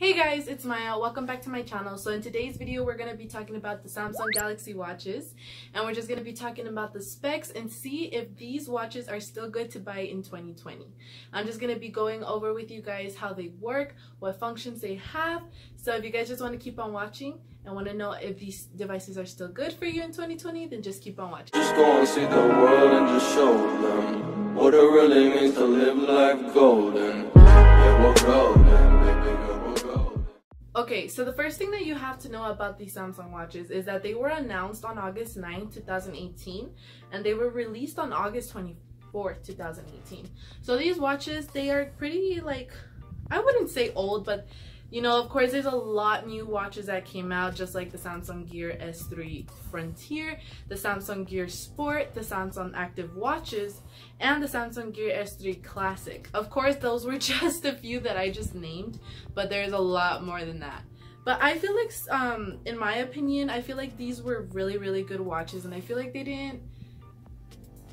Hey guys, it's Maya. Welcome back to my channel. So in today's video, we're going to be talking about the Samsung Galaxy watches, and we're just going to be talking about the specs and see if these watches are still good to buy in 2020. I'm just going to be going over with you guys how they work, what functions they have. So if you guys just want to keep on watching and want to know if these devices are still good for you in 2020, then just keep on watching. Just go and see the world and just show them what it really means to live life golden. Yeah, we're golden. Okay, so the first thing that you have to know about these Samsung watches is that they were announced on August 9, 2018, and they were released on August 24, 2018. So these watches, they are pretty, like, I wouldn't say old, but, you know, of course, there's a lot new watches that came out, just like the Samsung Gear S3 Frontier, the Samsung Gear Sport, the Samsung Active watches, and the Samsung Gear S3 Classic. Of course, those were just a few that I just named, but there's a lot more than that. But I feel like, in my opinion, I feel like these were really, really good watches, and I feel like they didn't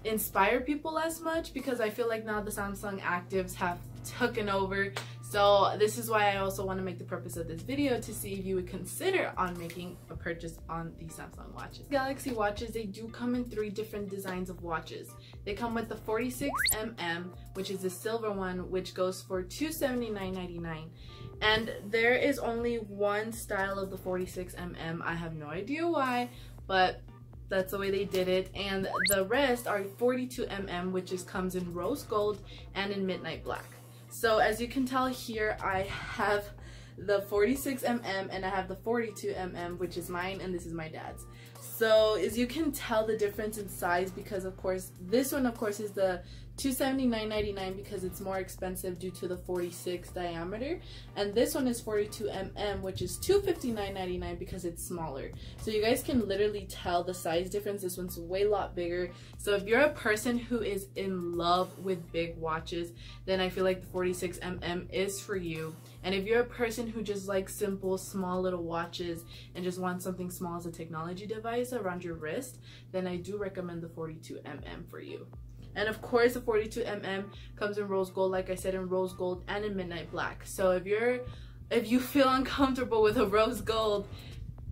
inspire people as much because I feel like now the Samsung Actives have taken over. So this is why I also want to make the purpose of this video to see if you would consider on making a purchase on the Samsung watches. Galaxy watches, they do come in three different designs of watches. They come with the 46mm, which is the silver one, which goes for $279.99. And there is only one style of the 46mm. I have no idea why, but that's the way they did it. And the rest are 42mm, which just comes in rose gold and in midnight black. So as you can tell here, I have the 46mm and I have the 42mm, which is mine, and this is my dad's. So as you can tell the difference in size, because of course this one of course is the $279.99 because it's more expensive due to the 46 diameter, and this one is 42mm, which is $259.99 because it's smaller. So you guys can literally tell the size difference. This one's way lot bigger. So if you're a person who is in love with big watches, then I feel like the 46mm is for you. And if you're a person who just likes simple small little watches and just wants something small as a technology device around your wrist, then I do recommend the 42mm for you. And of course, the 42mm comes in rose gold, like I said, in rose gold and in midnight black. So if you feel uncomfortable with a rose gold,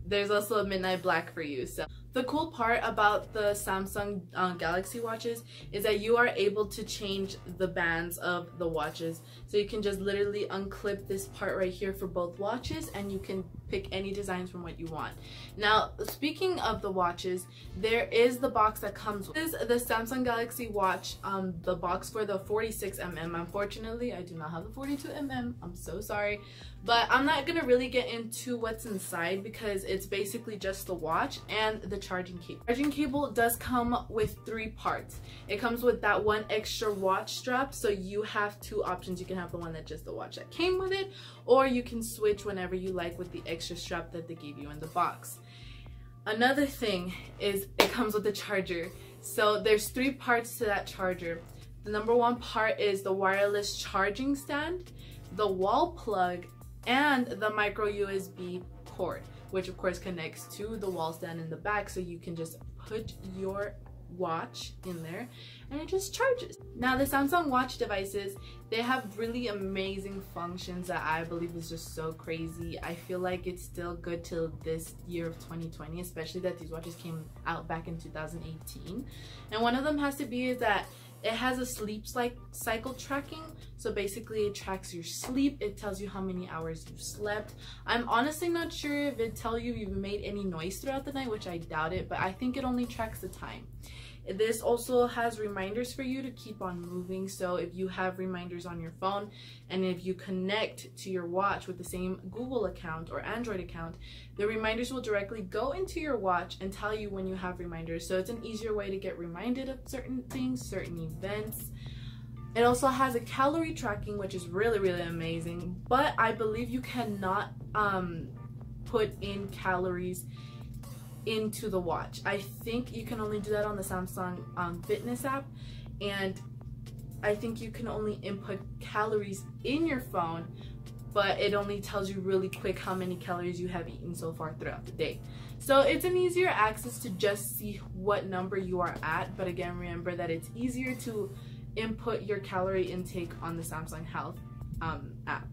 there's also a midnight black for you. So the cool part about the Samsung Galaxy watches is that you are able to change the bands of the watches. So you can just literally unclip this part right here for both watches, and you can pick any designs from what you want. Now, speaking of the watches, there is the box that comes with this. This is the Samsung Galaxy watch, the box for the 46mm. Unfortunately, I do not have the 42mm. I'm so sorry. But I'm not gonna really get into what's inside because it's basically just the watch and the charging cable. Charging cable does come with three parts. It comes with that one extra watch strap, so you have two options. You can have the one that just the watch that came with it, or you can switch whenever you like with the extra strap that they gave you in the box. Another thing is it comes with the charger. So there's three parts to that charger. The number one part is the wireless charging stand, the wall plug, and the micro USB cord, which of course connects to the wall stand in the back, so you can just put your watch in there and it just charges. Now the Samsung watch devices, they have really amazing functions that I believe is just so crazy. I feel like it's still good till this year of 2020, especially that these watches came out back in 2018. And one of them has to be is that it has a sleep cycle tracking. So basically it tracks your sleep. It tells you how many hours you slept. I'm honestly not sure if it tells you if you've made any noise throughout the night, which I doubt it, but I think it only tracks the time. This also has reminders for you to keep on moving. So if you have reminders on your phone and if you connect to your watch with the same Google account or Android account, the reminders will directly go into your watch and tell you when you have reminders. So it's an easier way to get reminded of certain things, certain events. It also has a calorie tracking, which is really, really amazing. But I believe you cannot put in calories into the watch. I think you can only do that on the Samsung fitness app, and I think you can only input calories in your phone, but it only tells you really quick how many calories you have eaten so far throughout the day. So it's an easier access to just see what number you are at, but again, remember that it's easier to input your calorie intake on the Samsung Health app.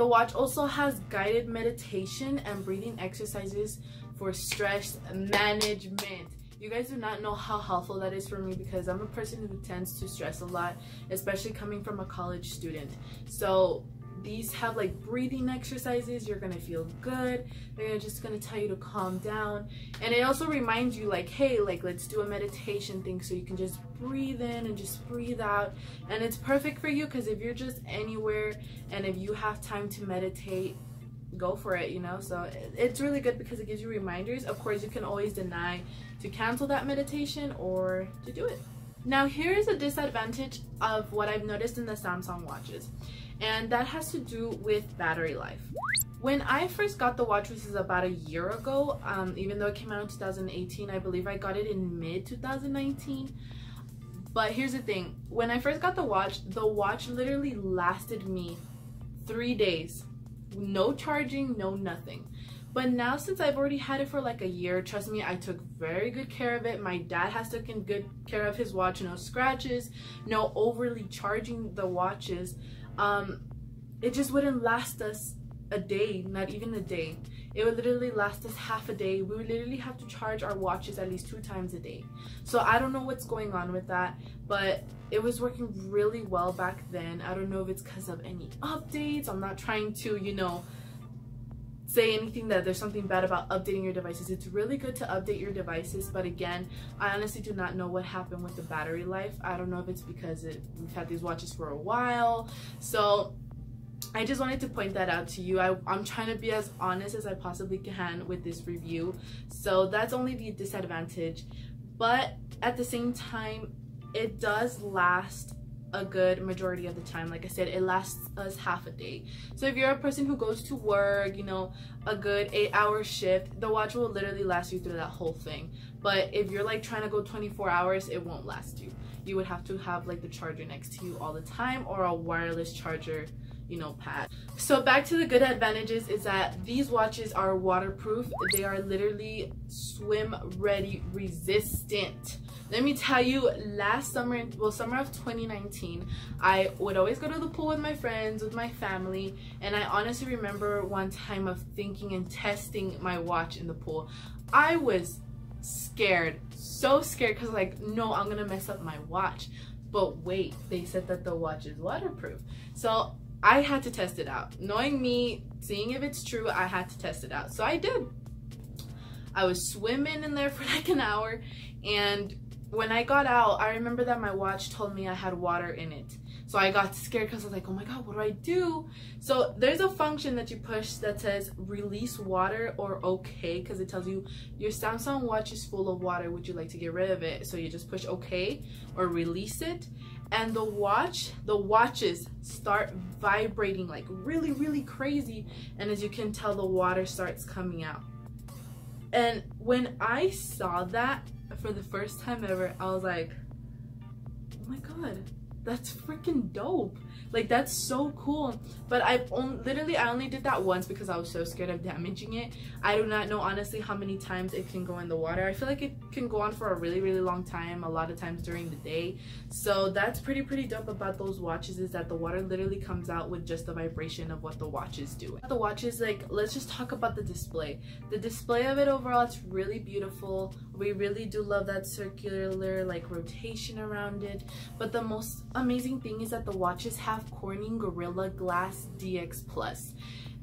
The watch also has guided meditation and breathing exercises for stress management. You guys do not know how helpful that is for me because I'm a person who tends to stress a lot, especially coming from a college student. So these have like breathing exercises. You're gonna feel good. They're just gonna tell you to calm down, and it also reminds you like, hey, like let's do a meditation thing, so you can just breathe in and just breathe out. And it's perfect for you because if you're just anywhere and if you have time to meditate, go for it, you know. So it's really good because it gives you reminders. Of course, you can always deny to cancel that meditation or to do it. Now here is a disadvantage of what I've noticed in the Samsung watches, and that has to do with battery life. When I first got the watch, which is about a year ago, even though it came out in 2018, I believe I got it in mid-2019. But here's the thing, when I first got the watch literally lasted me 3 days. No charging, no nothing. But now, since I've already had it for like a year, trust me, I took very good care of it. My dad has taken good care of his watch. No scratches, no overly charging the watches. It just wouldn't last us a day, not even a day. It would literally last us half a day. We would literally have to charge our watches at least 2 times a day. So I don't know what's going on with that, but it was working really well back then. I don't know if it's because of any updates. I'm not trying to, you know, say anything that there's something bad about updating your devices. It's really good to update your devices, but again, I honestly do not know what happened with the battery life. I don't know if it's because we've had these watches for a while. So I just wanted to point that out to you. I'm trying to be as honest as I possibly can with this review. So that's only the disadvantage, but at the same time, it does last a good majority of the time. Like I said, it lasts us half a day. So if you're a person who goes to work, you know, a good 8-hour shift, the watch will literally last you through that whole thing. But if you're like trying to go 24 hours, it won't last you. You would have to have like the charger next to you all the time, or a wireless charger, you know, pad. So back to the good advantages is that these watches are waterproof. They are literally swim ready resistant. Let me tell you, last summer, well, summer of 2019, I would always go to the pool with my friends, with my family, and I honestly remember one time of thinking and testing my watch in the pool. I was scared, so scared, because like, no, I'm gonna mess up my watch. But wait, they said that the watch is waterproof. So I had to test it out. Knowing me, seeing if it's true, I had to test it out. So I did. I was swimming in there for like an hour, and when I got out, I remember that my watch told me I had water in it. So I got scared because I was like, oh my God, what do I do? So there's a function that you push that says release water or okay, because it tells you your Samsung watch is full of water. Would you like to get rid of it? So you just push okay or release it. And the watches start vibrating like really, really crazy. And as you can tell, the water starts coming out. And when I saw that, for the first time ever, I was like, oh my God, that's freaking dope. Like, that's so cool. But I only did that once because I was so scared of damaging it. I do not know honestly how many times it can go in the water. I feel like it can go on for a really, really long time, a lot of times during the day. So that's pretty dope about those watches, is that the water literally comes out with just the vibration of what the watch is doing. The watch is like, let's just talk about the display. The display of it overall, it's really beautiful. We really do love that circular like rotation around it. But the most amazing thing is that the watches have Corning Gorilla Glass DX Plus.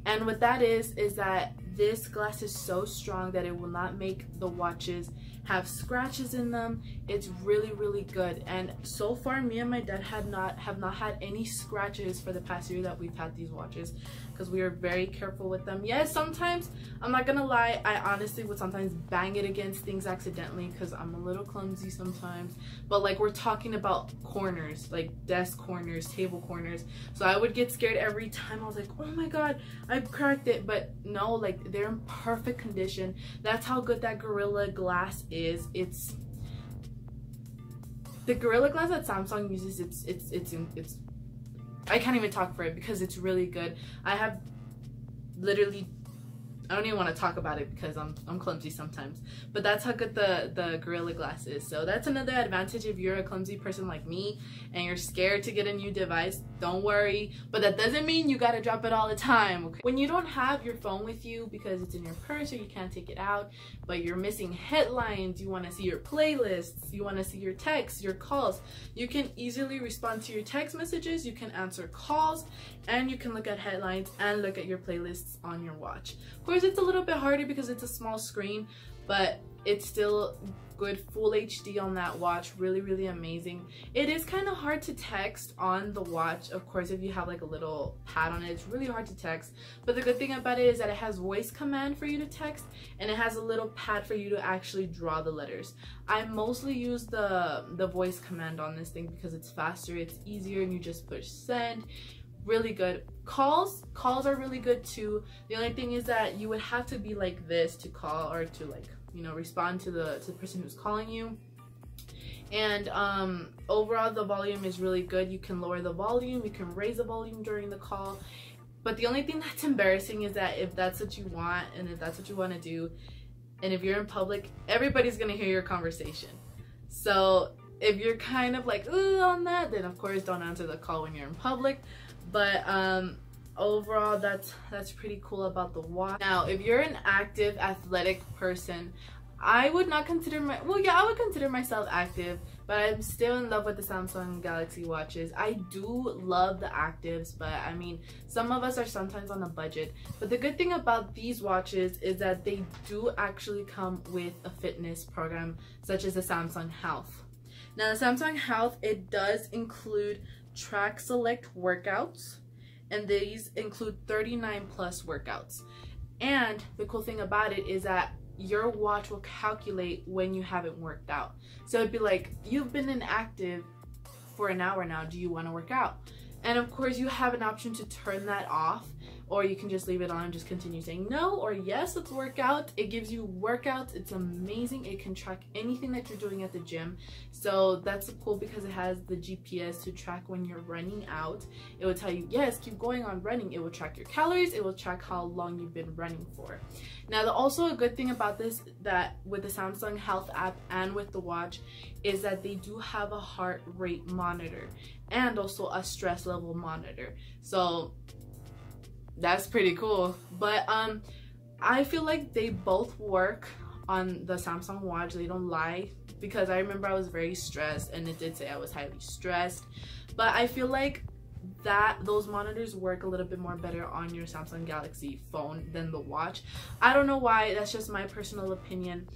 And what that is that this glass is so strong that it will not make the watches have scratches in them. It's really, really good. And so far, me and my dad have not had any scratches for the past year that we've had these watches, because we are very careful with them. Yes, sometimes, I'm not gonna lie, I honestly would sometimes bang it against things accidentally because I'm a little clumsy sometimes. But like, we're talking about corners, like desk corners, table corners. So I would get scared every time. I was like, oh my God, I cracked it. But no, like, they're in perfect condition. That's how good that Gorilla Glass is. It's the Gorilla Glass that Samsung uses. It's I can't even talk for it because it's really good. I have literally I don't even want to talk about it because I'm clumsy sometimes. But that's how good the Gorilla Glass is. So that's another advantage if you're a clumsy person like me and you're scared to get a new device. Don't worry, but that doesn't mean you gotta drop it all the time, okay? When you don't have your phone with you because it's in your purse or you can't take it out, but you're missing headlines, you want to see your playlists, you want to see your texts, your calls, you can easily respond to your text messages, you can answer calls, and you can look at headlines and look at your playlists on your watch. Of course, it's a little bit harder because it's a small screen, but it's still good full HD on that watch. Really, really amazing. It is kind of hard to text on the watch. Of course, if you have like a little pad on it, it's really hard to text. But the good thing about it is that it has voice command for you to text, and it has a little pad for you to actually draw the letters. I mostly use the voice command on this thing because it's faster, it's easier, and you just push send. Really good. Calls are really good too. The only thing is that you would have to be like this to call or to like, you know, respond to the person who's calling you. And overall, the volume is really good. You can lower the volume, you can raise the volume during the call. But the only thing that's embarrassing is that if that's what you want and if that's what you want to do, and if you're in public, everybody's gonna hear your conversation. So if you're kind of like, ooh, on that, then of course don't answer the call when you're in public. But overall, that's pretty cool about the watch. Now, if you're an active, athletic person, I would not consider my, well, yeah, I would consider myself active, but I'm still in love with the Samsung Galaxy watches. I do love the Actives, but I mean, some of us are sometimes on a budget. But the good thing about these watches is that they do actually come with a fitness program, such as the Samsung Health. Now, the Samsung Health, it does include track select workouts, and these include 39+ workouts. And the cool thing about it is that your watch will calculate when you haven't worked out. So it'd be like, you've been inactive for an hour now, do you want to work out? And of course, you have an option to turn that off, or you can just leave it on and just continue saying no or yes, let's work out. It gives you workouts. It's amazing. It can track anything that you're doing at the gym. So that's cool because it has the GPS to track when you're running out. It will tell you, yes, keep going on running. It will track your calories. It will track how long you've been running for. Now, also a good thing about this, that with the Samsung Health app and with the watch, is that they do have a heart rate monitor and also a stress level monitor. So that's pretty cool. But I feel like they both work on the Samsung watch. They don't lie, because I remember I was very stressed, and it did say I was highly stressed. But I feel like that those monitors work a little bit more better on your Samsung Galaxy phone than the watch. I don't know why, that's just my personal opinion.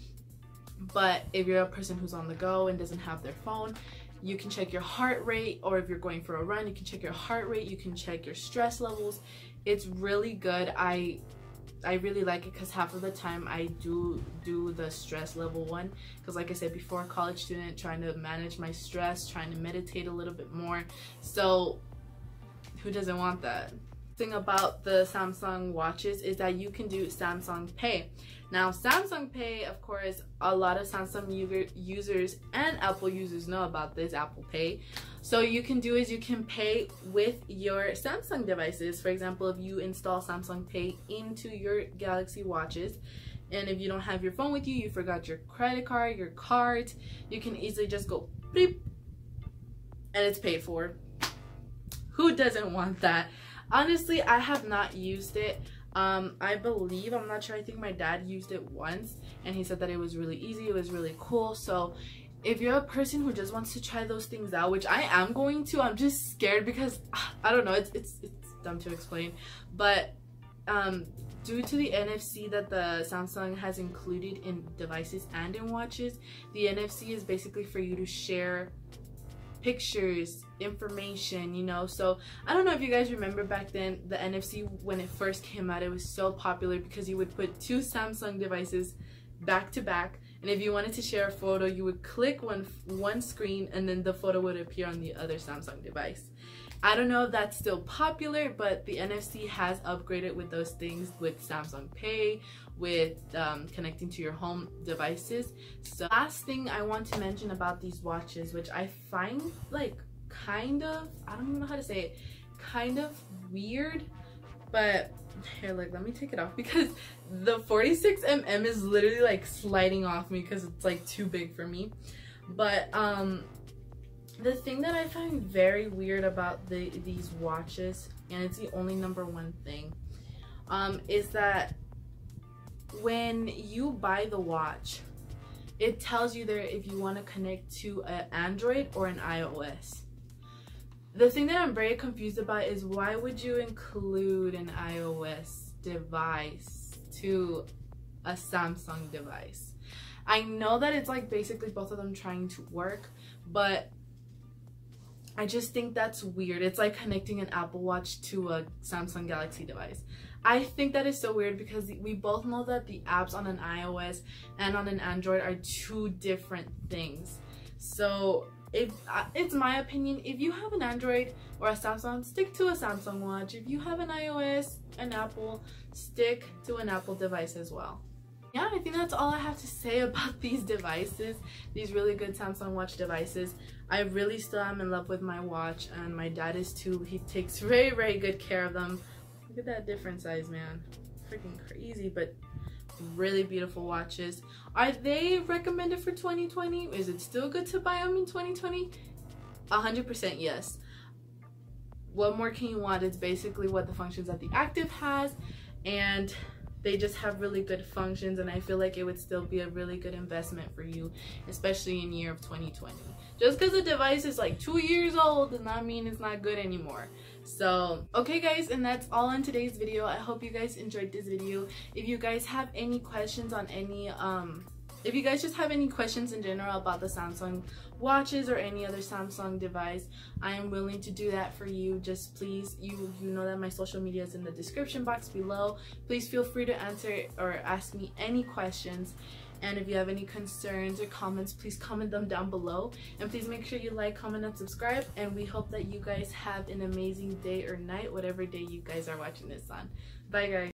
But if you're a person who's on the go and doesn't have their phone, you can check your heart rate, or if you're going for a run, you can check your heart rate, you can check your stress levels. It's really good. I really like it because half of the time I do the stress level one, because like I said before, college student, trying to manage my stress, trying to meditate a little bit more. So who doesn't want that? Thing about the Samsung watches is that you can do Samsung Pay. Now, Samsung Pay, of course, a lot of Samsung users and Apple users know about this Apple Pay. So you can do is you can pay with your Samsung devices. For example, if you install Samsung Pay into your Galaxy watches, and if you don't have your phone with you, you forgot your credit card, your cards, you can easily just go bleep, and it's paid for. Who doesn't want that? Honestly, I have not used it. I believe, I'm not sure, I think my dad used it once, and he said that it was really easy, it was really cool. So if you're a person who just wants to try those things out, which I am going to, I'm just scared because I don't know, it's dumb to explain, but due to the NFC that the Samsung has included in devices and in watches, the NFC is basically for you to share pictures, information, you know. So I don't know if you guys remember back then, the NFC, when it first came out, it was so popular because you would put two Samsung devices back to back, and if you wanted to share a photo, you would click one screen, and then the photo would appear on the other Samsung device. I don't know if that's still popular, but the NFC has upgraded with those things, with Samsung Pay, with connecting to your home devices. So last thing I want to mention about these watches, which I find like kind of, I don't even know how to say it, kind of weird, But here, like, let me take it off because the 46mm is literally like sliding off me because it's like too big for me. But the thing that I find very weird about these watches, and it's the only number one thing, is that when you buy the watch, it tells you there if you want to connect to an Android or an iOS. The thing that I'm very confused about is why would you include an iOS device to a Samsung device? I know that it's like basically both of them trying to work, but I just think that's weird. It's like connecting an Apple Watch to a Samsung Galaxy device. I think that is so weird because we both know that the apps on an iOS and on an Android are two different things. So if it's my opinion, if you have an Android or a Samsung, stick to a Samsung watch. If you have an iOS, an Apple, stick to an Apple device as well. Yeah, I think that's all I have to say about these devices, these really good Samsung watch devices. I really still am in love with my watch, and my dad is too. He takes very, very good care of them. Look at that different size, man. Freaking crazy, but really beautiful watches. Are they recommended for 2020? Is it still good to buy them in 2020? 100% yes. What more can you want? It's basically what the functions that the Active has, and they just have really good functions, and I feel like it would still be a really good investment for you, especially in year of 2020. Just because the device is like 2 years old does not mean it's not good anymore. So, okay guys, and that's all in today's video. I hope you guys enjoyed this video. If you guys have any questions on any, if you guys just have any questions in general about the Samsung watches or any other Samsung device, I am willing to do that for you. Just please, you know that my social media is in the description box below. Please feel free to answer or ask me any questions. And if you have any concerns or comments, please comment them down below. And please make sure you like, comment, and subscribe. And we hope that you guys have an amazing day or night, whatever day you guys are watching this on. Bye, guys.